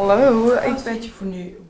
Hallo, ik weet je voor nu.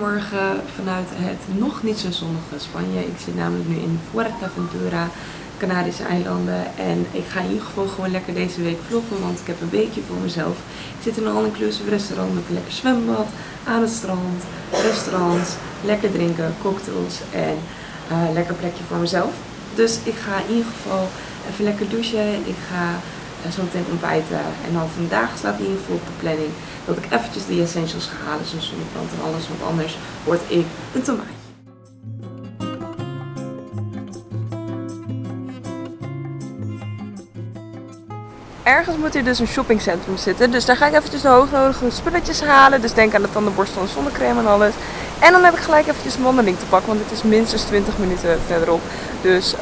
Morgen vanuit het nog niet zo zonnige Spanje. Ik zit namelijk nu in Fuerteventura, Canarische eilanden. En ik ga in ieder geval gewoon lekker deze week vloggen, want ik heb een weekje voor mezelf. Ik zit in een all-inclusive restaurant met een lekker zwembad, aan het strand, restaurants, lekker drinken, cocktails en een lekker plekje voor mezelf. Dus ik ga in ieder geval even lekker douchen. Ik ga zo meteen ontbijten. En dan vandaag staat in ieder geval op de planning dat ik eventjes de essentials ga halen, zoals zonnebrand en alles, want anders word ik een tomaatje. Ergens moet hier dus een shoppingcentrum zitten, dus daar ga ik eventjes de hoognodige spulletjes halen. Dus denk aan de tandenborstel en zonnecrème en alles. En dan heb ik gelijk eventjes een wandeling te pakken, want het is minstens 20 minuten verderop. Dus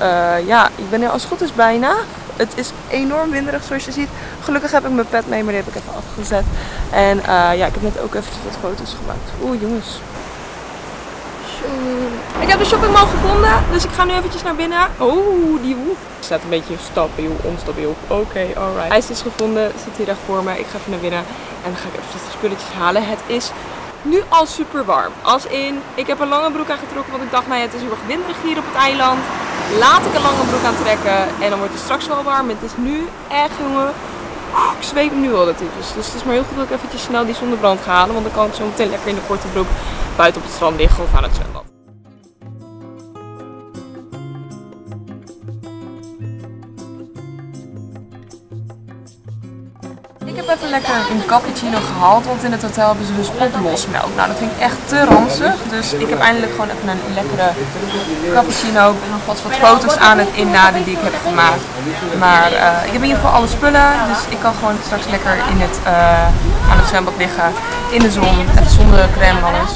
ja, ik ben er als het goed is bijna. Het is enorm winderig zoals je ziet. Gelukkig heb ik mijn pet mee, maar die heb ik even afgezet. En ja, ik heb net ook eventjes wat foto's gemaakt. Oeh jongens. Ik heb de shoppingmall gevonden, dus ik ga nu eventjes naar binnen. Oh, die hoek. Het staat een beetje stabiel, onstabiel. Oké, alright. Hij is dus gevonden, zit hier echt voor me. Ik ga even naar binnen en dan ga ik eventjes de spulletjes halen. Het is nu al super warm. Als in, ik heb een lange broek aangetrokken, want ik dacht, nou ja, het is heel erg winderig hier op het eiland. Laat ik een lange broek aantrekken en dan wordt het straks wel warm. Het is nu echt, jongen, ik zweep nu al dat tyfus. Dus het is maar heel goed dat ik eventjes snel die zonnebrand ga halen. Want dan kan ik zo meteen lekker in de korte broek buiten op het strand liggen of aan het zwembad. Ik heb even lekker een cappuccino gehaald, want in het hotel hebben ze dus oplosmelk. Nou, dat vind ik echt te ranzig, dus ik heb eindelijk gewoon even een lekkere cappuccino. Ik ben nog vast wat foto's aan het inladen die ik heb gemaakt. Maar ik heb in ieder geval alle spullen, dus ik kan gewoon straks lekker in het, aan het zwembad liggen, in de zon, even zonder crème en alles.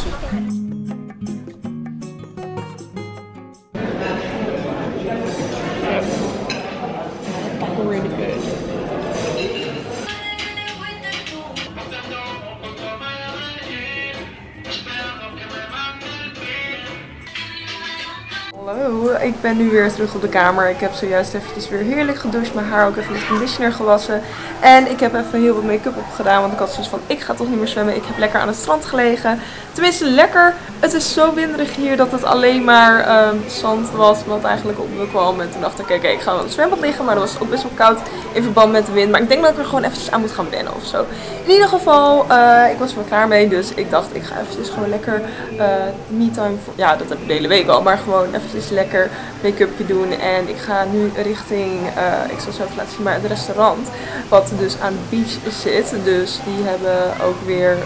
Hallo, ik ben nu weer terug op de kamer. Ik heb zojuist eventjes weer heerlijk gedoucht, mijn haar ook even met conditioner gewassen. En ik heb even heel wat make-up opgedaan, want ik had zoiets van, ik ga toch niet meer zwemmen. Ik heb lekker aan het strand gelegen. Tenminste, lekker. Het is zo winderig hier dat het alleen maar zand was wat eigenlijk op me kwam. En toen dacht ik, oké, ik ga aan het zwembad liggen, maar dat was ook best wel koud in verband met de wind. Maar ik denk dat ik er gewoon eventjes aan moet gaan wennen of zo. In ieder geval, ik was er wel klaar mee, dus ik dacht, ik ga eventjes gewoon lekker me-time, ja, dat heb ik de hele week al, maar gewoon eventjes lekker make-upje doen. En ik ga nu richting, ik zal zo even laten zien, maar het restaurant wat dus aan de beach zit. Dus die hebben ook weer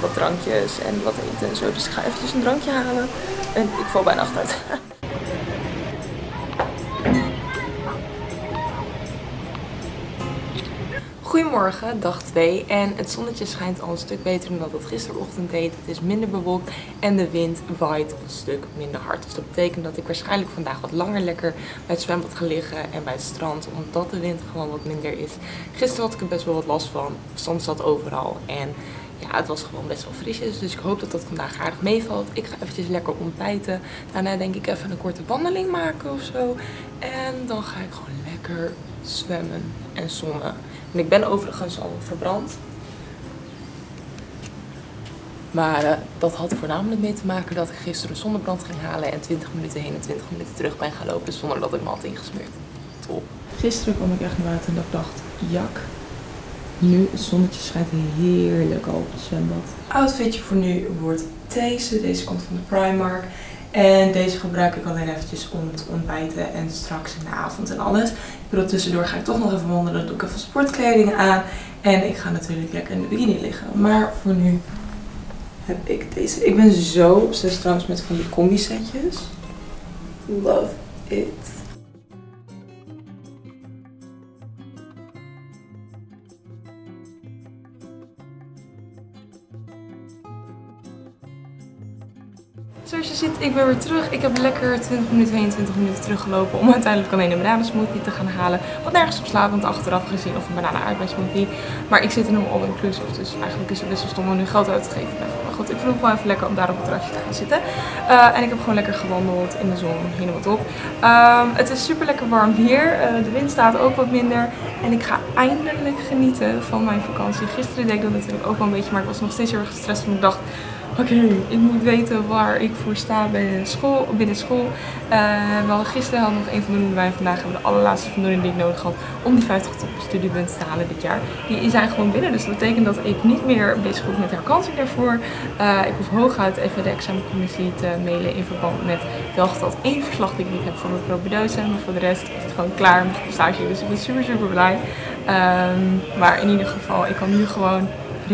wat drankjes en wat eten en zo. Dus ik ga eventjes een drankje halen en ik val bijna achteruit. Goedemorgen, dag 2 en het zonnetje schijnt al een stuk beter dan dat het gisterochtend deed. Het is minder bewolkt en de wind waait een stuk minder hard. Dus dat betekent dat ik waarschijnlijk vandaag wat langer lekker bij het zwembad ga liggen en bij het strand. Omdat de wind gewoon wat minder is. Gisteren had ik er best wel wat last van. Zand zat overal en ja, het was gewoon best wel frisjes. Dus ik hoop dat dat vandaag aardig meevalt. Ik ga eventjes lekker ontbijten. Daarna denk ik even een korte wandeling maken of zo. En dan ga ik gewoon lekker zwemmen en zonnen. En ik ben overigens al verbrand. Maar dat had voornamelijk mee te maken dat ik gisteren een zonnebrand ging halen en 20 minuten heen en 20 minuten terug ben gaan lopen zonder dat ik me had ingesmeerd. Top. Gisteren kwam ik echt naar buiten en dat ik dacht, jak, nu het zonnetje schijnt heerlijk al op het zwembad. Outfitje voor nu wordt deze. Deze komt van de Primark. En deze gebruik ik alleen eventjes om te ontbijten en straks in de avond en alles. Ik bedoel, tussendoor ga ik toch nog even wandelen. Doe ik even sportkleding aan. En ik ga natuurlijk lekker in de bikini liggen. Maar voor nu heb ik deze. Ik ben zo obsessief trouwens met van die combi setjes. Love it. Zoals je ziet, ik ben weer terug. Ik heb lekker 20 minuten teruggelopen om uiteindelijk alleen een bananensmoothie te gaan halen. Wat nergens op slaat, want achteraf gezien of een bananen-aardbeismoothie. Maar ik zit in een all-inclusive, dus eigenlijk is het best wel stom om nu geld uit te geven. Maar goed, ik vond het wel even lekker om daar op het terrasje te gaan zitten. En ik heb gewoon lekker gewandeld in de zon, helemaal top. Het is super lekker warm hier. De wind staat ook wat minder. En ik ga eindelijk genieten van mijn vakantie. Gisteren deed ik dat natuurlijk ook wel een beetje, maar ik was nog steeds heel erg gestrest toen ik dacht... Oké, ik moet weten waar ik voor sta binnen school. We hadden gisteren nog één voldoende bij en vandaag hebben we de allerlaatste voldoende die ik nodig had om die 50 studiepunten te halen dit jaar. Die zijn gewoon binnen, dus dat betekent dat ik niet meer bezig hoef met herkansing daarvoor. Ik hoef hooguit even de examencommissie te mailen in verband met dat één verslag die ik niet heb voor mijn propedeuse. Maar voor de rest is het gewoon klaar met de stage, dus ik ben super blij. Maar in ieder geval, ik kan nu gewoon...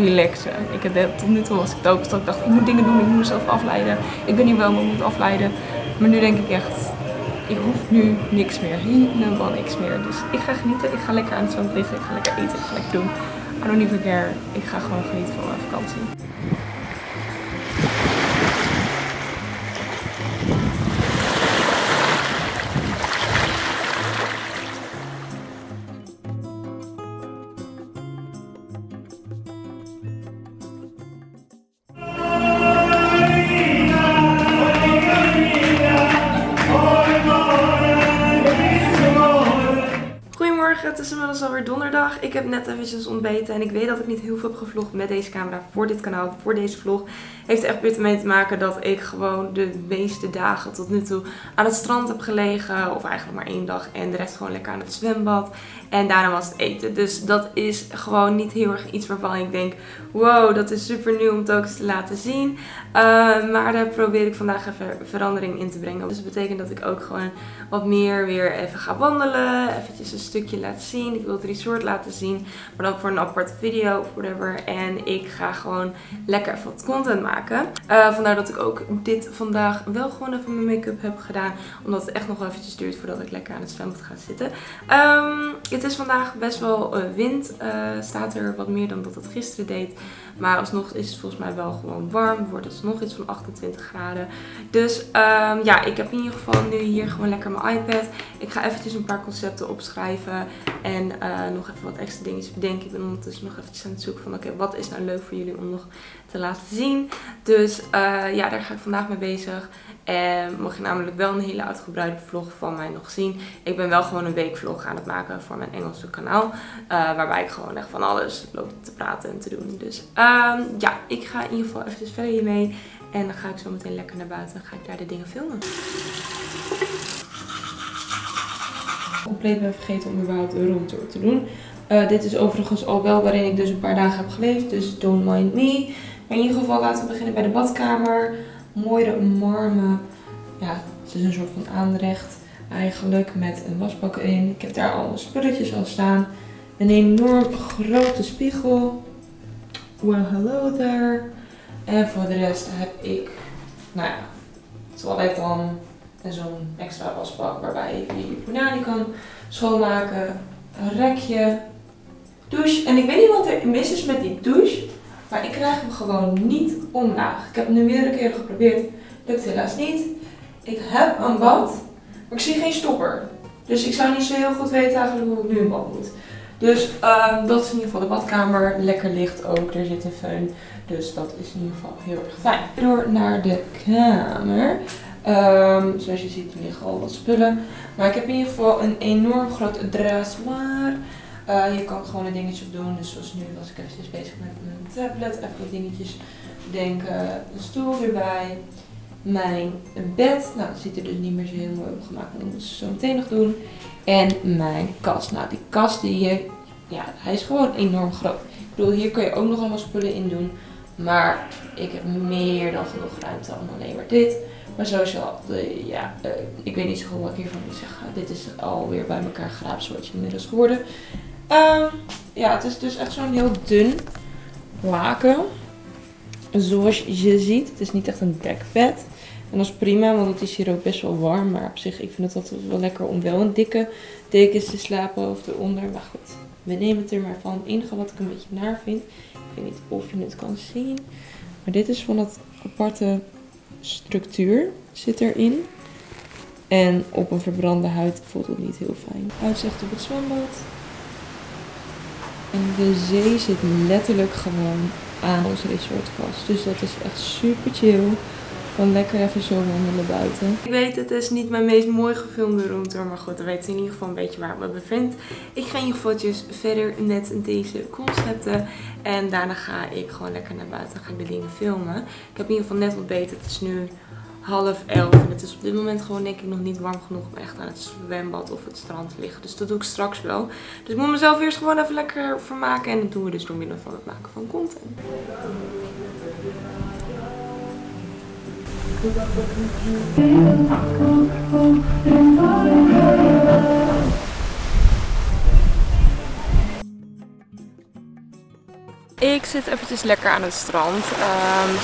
relaxen. Ik heb tot nu toe was ik dood, dus dat ik dacht ik moet dingen doen, ik moet mezelf afleiden. Ik ben hier wel, maar ik moet afleiden. Maar nu denk ik echt, ik hoef nu niks meer. Helemaal niks meer. Dus ik ga genieten, ik ga lekker aan het zwembad liggen, ik ga lekker eten, ik ga lekker doen. I don't even care. Ik ga gewoon genieten van mijn vakantie. Het is inmiddels alweer donderdag. Ik heb net eventjes ontbeten en ik weet dat ik niet heel veel heb gevlogd met deze camera voor dit kanaal, voor deze vlog. Heeft er echt bitter mee te maken dat ik gewoon de meeste dagen tot nu toe aan het strand heb gelegen. Of eigenlijk maar één dag en de rest gewoon lekker aan het zwembad. En daarna was het eten. Dus dat is gewoon niet heel erg iets waarvan ik denk, wow, dat is super nieuw om het ook eens te laten zien. Maar daar probeer ik vandaag even verandering in te brengen. Dus dat betekent dat ik ook gewoon wat meer weer even ga wandelen. Eventjes een stukje laten zien. Ik wil het resort laten zien. Maar dan voor een aparte video of whatever. En ik ga gewoon lekker even wat content maken. Vandaar dat ik ook dit vandaag wel gewoon even mijn make-up heb gedaan. Omdat het echt nog wel eventjes duurt voordat ik lekker aan het zwembad ga zitten. Het is vandaag best wel wind. Staat er wat meer dan dat het gisteren deed. Maar alsnog is het volgens mij wel gewoon warm. Wordt alsnog iets van 28 graden. Dus ja, ik heb in ieder geval nu hier gewoon lekker mijn iPad. Ik ga eventjes een paar concepten opschrijven. En nog even wat extra dingetjes bedenken. Ik ben ondertussen nog eventjes aan het zoeken van oké, wat is nou leuk voor jullie om nog te laten zien. Dus ja, daar ga ik vandaag mee bezig. En mag je namelijk wel een hele uitgebreide vlog van mij nog zien. Ik ben wel gewoon een weekvlog aan het maken voor mijn Engelse kanaal. Waarbij ik gewoon echt van alles loop te praten en te doen. Dus ja, ik ga in ieder geval even verder hiermee. En dan ga ik zo meteen lekker naar buiten en ga ik daar de dingen filmen. Ik compleet ben vergeten om überhaupt een roomtour te doen. Dit is overigens al wel waarin ik dus een paar dagen heb geleefd. Dus don't mind me. Maar in ieder geval laten we beginnen bij de badkamer. Mooie marmer. Ja, het is een soort van aanrecht eigenlijk met een wasbak in. Ik heb daar al spulletjes al staan. Een enorm grote spiegel. Well, hello there. En voor de rest heb ik, nou ja, het toilet dan. En zo'n extra wasbak waarbij je je punani kan schoonmaken. Een rekje. Douche. En ik weet niet wat er mis is met die douche. Maar ik krijg hem gewoon niet omlaag. Ik heb hem nu meerdere keren geprobeerd. Lukt helaas niet. Ik heb een bad. Maar ik zie geen stopper. Dus ik zou niet zo heel goed weten eigenlijk hoe ik nu een bad moet. Dus dat is in ieder geval de badkamer. Lekker licht ook. Er zit een föhn. Dus dat is in ieder geval heel erg fijn. Door naar de kamer. Zoals je ziet liggen al wat spullen. Maar ik heb in ieder geval een enorm groot dressoir. Hier kan ik gewoon een dingetje op doen. Dus zoals nu was ik eventjes bezig met mijn tablet. Even wat dingetjes bedenken. Een stoel erbij. Mijn bed. Nou, dat ziet er dus niet meer zo heel mooi opgemaakt. Dat moet ik zo meteen nog doen. En mijn kast. Nou, die kast die je... Ja, hij is gewoon enorm groot. Ik bedoel, hier kun je ook nog allemaal spullen in doen. Maar ik heb meer dan genoeg ruimte om alleen maar dit. Maar sowieso, ja, ik weet niet zo goed wat ik hiervan moet zeggen. Dit is alweer bij elkaar graapsoortje inmiddels geworden. Ja, het is dus echt zo'n heel dun laken. Zoals je ziet. Het is niet echt een dekbed. En dat is prima, want het is hier ook best wel warm. Maar op zich, ik vind het altijd wel lekker om wel een dikke dekens te slapen of eronder. Maar goed, we nemen het er maar van. Het enige wat ik een beetje naar vind. Ik weet niet of je het kan zien. Maar dit is van dat aparte... structuur zit erin. En op een verbrande huid voelt het niet heel fijn. Uitzicht op het zwembad. En de zee zit letterlijk gewoon aan ons resort vast. Dus dat is echt super chill. Ik kan lekker even zo wandelen buiten. Ik weet, het is niet mijn meest mooi gefilmde roomtour. Maar goed, dan weten we in ieder geval een beetje waar we bevinden. Ik ga in ieder geval verder met deze concepten. En daarna ga ik gewoon lekker naar buiten. Ga ik de dingen filmen. Ik heb in ieder geval net ontbeten. Het is nu 10:30 en het is op dit moment gewoon denk ik nog niet warm genoeg om echt aan het zwembad of het strand te liggen. Dus dat doe ik straks wel. Dus ik moet mezelf eerst gewoon even lekker vermaken en dat doen we dus door middel van het maken van content. Ik zit eventjes lekker aan het strand.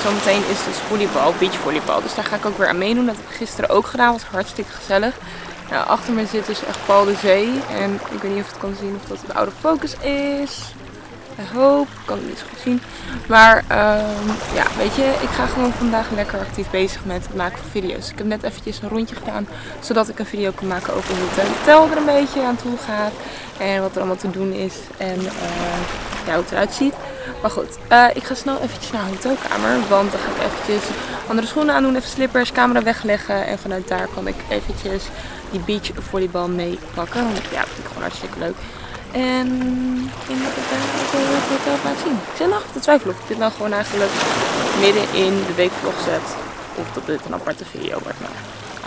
Zometeen is dus volleybal, beachvolleybal. Dus daar ga ik ook weer aan meedoen. Dat heb ik gisteren ook gedaan. Was hartstikke gezellig. Nou, achter me zit dus echt pal de zee. En ik weet niet of het kan zien of dat het out of focus is. Ik hoop, ik kan het niet zo goed zien. Maar ja, weet je, ik ga gewoon vandaag lekker actief bezig met het maken van video's. Ik heb net eventjes een rondje gedaan, zodat ik een video kan maken over hoe het hotel er een beetje aan toe gaat. En wat er allemaal te doen is en ja, hoe het eruit ziet. Maar goed, ik ga snel eventjes naar de hotelkamer, want dan ga ik eventjes andere schoenen aandoen, even slippers, camera wegleggen. En vanuit daar kan ik eventjes die beachvolleybal mee pakken, want ja, dat vind ik gewoon hartstikke leuk. En ik denk dat ik daar ook heel veel hotel laat zien. Ik zit nog te twijfelen of ik dit nou gewoon eigenlijk midden in de weekvlog zet. Of dat dit een aparte video wordt. Maar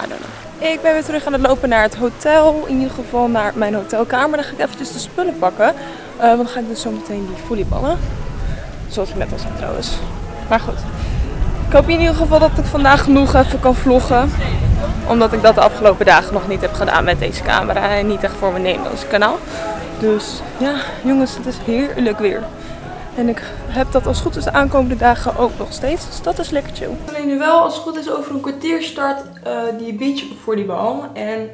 I don't know. Ik ben weer terug aan het lopen naar het hotel. In ieder geval naar mijn hotelkamer. Dan ga ik eventjes de spullen pakken. Want dan ga ik dus zo meteen die volleyballen. Zoals ik net al zei trouwens. Maar goed. Ik hoop in ieder geval dat ik vandaag genoeg even kan vloggen. Omdat ik dat de afgelopen dagen nog niet heb gedaan met deze camera. En niet echt voor mijn Nederlandse kanaal. Dus ja, jongens, het is heerlijk weer. En ik heb dat als goed is de aankomende dagen ook nog steeds. Dus dat is lekker chill. Alleen nu wel, als het goed is, over een kwartier start die beach voor die bal. En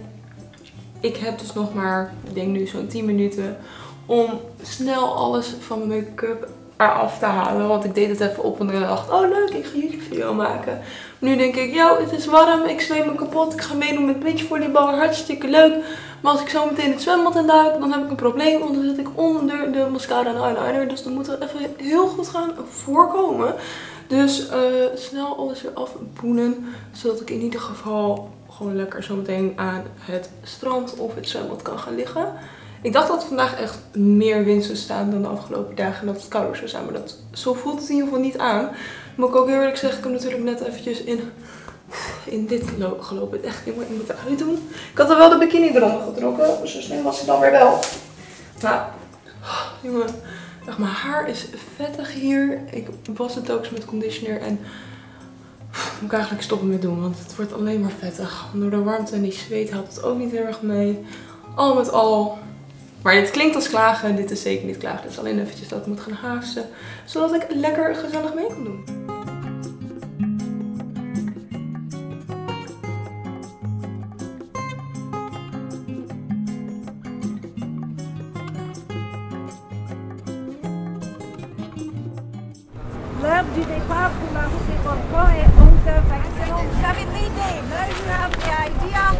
ik heb dus nog maar, ik denk nu zo'n 10 minuten, om snel alles van mijn make-up eraf te halen. Want ik deed het even op en ik dacht, oh leuk, ik ga YouTube video maken. Nu denk ik, joh, het is warm, ik zweem me kapot, ik ga meedoen met beachvolleybal, hartstikke leuk. Maar als ik zo meteen het zwembad in duik, dan heb ik een probleem, want dan zit ik onder de mascara en eyeliner. Dus dan moet er even heel goed gaan voorkomen. Dus snel alles weer afpoenen, zodat ik in ieder geval gewoon lekker zo meteen aan het strand of het zwembad kan gaan liggen. Ik dacht dat vandaag echt meer wind zou staan dan de afgelopen dagen en dat het kouder zou zijn. Maar dat, zo voelt het in ieder geval niet aan. Moet ik ook heel eerlijk zeggen, ik heb natuurlijk net eventjes in dit gelopen. Het echt helemaal in mijn huid doen. Ik had er wel de bikini eronder getrokken, dus zo slim was ik dan weer wel. Maar, jongen, echt, mijn haar is vettig hier. Ik was het ook eens met conditioner en moet ik eigenlijk stoppen met doen, want het wordt alleen maar vettig. Door de warmte en die zweet helpt het ook niet heel erg mee. Al met al. Maar dit klinkt als klagen, dit is zeker niet klagen. Het is alleen eventjes dat ik moet gaan haasten, zodat ik lekker gezellig mee kan doen. L'heure du départ pour la route des Balkans est 11h21. Vous avez une idée? Now you have the idea.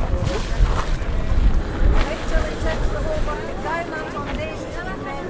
Wait till it takes the whole body down and foundation and then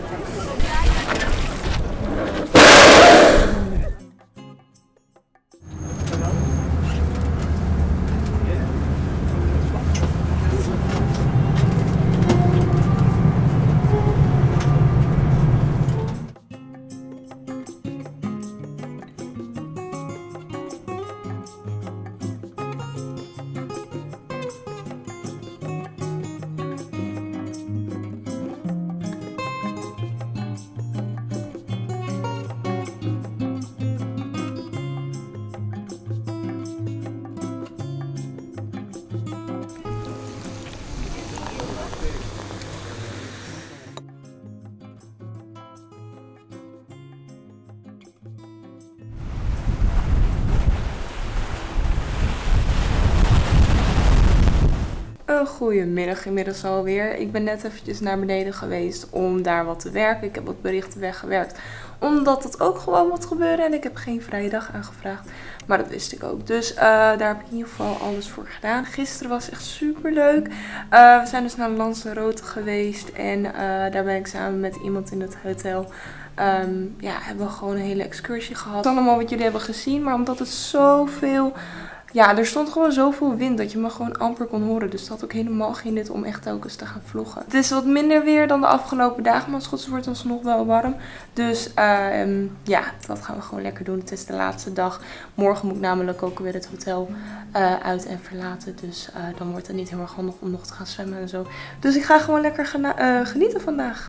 Goedemiddag inmiddels alweer. Ik ben net eventjes naar beneden geweest om daar wat te werken. Ik heb wat berichten weggewerkt, omdat dat ook gewoon moet gebeuren. En ik heb geen vrije dag aangevraagd, maar dat wist ik ook. Dus daar heb ik in ieder geval alles voor gedaan. Gisteren was echt super leuk. We zijn dus naar Lanzarote geweest en daar ben ik samen met iemand in het hotel. Ja, hebben we gewoon een hele excursie gehad. Dat is allemaal wat jullie hebben gezien, maar omdat het zoveel... Ja, er stond gewoon zoveel wind dat je me gewoon amper kon horen. Dus dat had ook helemaal geen nut om echt telkens te gaan vloggen. Het is wat minder weer dan de afgelopen dagen, maar het wordt alsnog wel warm. Dus ja, dat gaan we gewoon lekker doen. Het is de laatste dag. Morgen moet ik namelijk ook weer het hotel uit en verlaten. Dus dan wordt het niet heel erg handig om nog te gaan zwemmen en zo. Dus ik ga gewoon lekker genieten vandaag.